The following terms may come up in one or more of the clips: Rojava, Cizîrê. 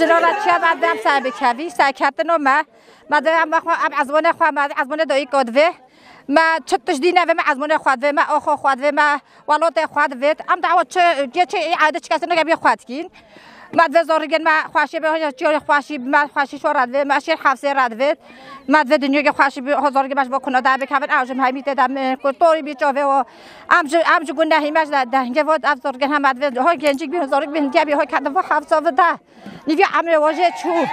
جرارت شب عدم سعی کردی سعی کردن اومه مدام عزمون خواهم عزمون دایی کدوه ما چطور دینه و ما عزمون خواده ما آخو خواده ما ولات خواده ام دعوت چه عادت کسی نگه خواهد کین مدت زورگن ما خواشی به چیار خواشی ما خواشی شورده ما شیر حفظه رده مدت دنیوی خواشی به هزارگی مش با کنده به کمین آجم همیت دم کوتوری بیچاره و امج گونه هیمش داده که وقت زورگن هم مدت های گنجی به هزارگ به هنگی به های کدوم و حفظه ده نیوی عمل واجه چوب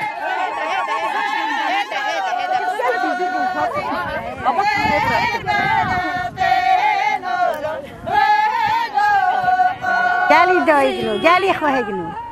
قالي دايجنو قالي خوهجنو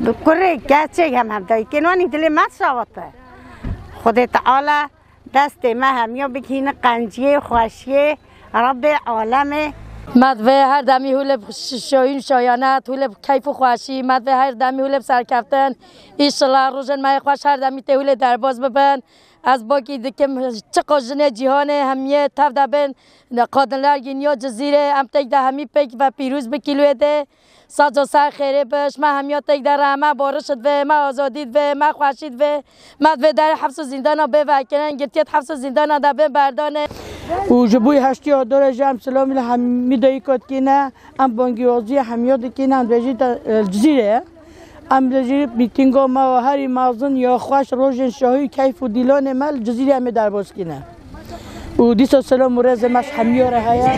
بكره كاتشي هم هبداي كنوني دلي ما صوته خدي تعالى دست ما هم يبكين قنجي خواشي رب عالمه مدوه هر دمی هولب شاین شایانت هولب کیف و خواشی مدوه هر دمی هولب سرکفتن ایشالله روزن مای خواش هر دمی تهول درباز ببن از باکی دکم چقدر جنه جهانه همیه تف دبن قادنلر گینیا جزیره هم تک ده همی پک و پیروز بکیلوه ده ساجا سر خیره بش ما همیا تک در رحمه بارشت و ما آزادید و ما خواشید و مدوه در حبس و زندان ها بوکنن گرتیت حبس و زندان ها دبن بردانه و جبوی هشتی ها داره جم سلامی همی دایی کد کنه هم بانگیازی همیاد کنه هم بجید جزیره هم بجید میتینگ ها ما و هری مازن یا خوش روژن شاهی کیف و دیلان مل جزیره همه درباز کنه و دیسا سلام و رز مش همیاره هیا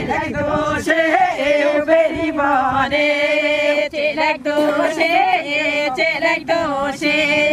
تلک دوشه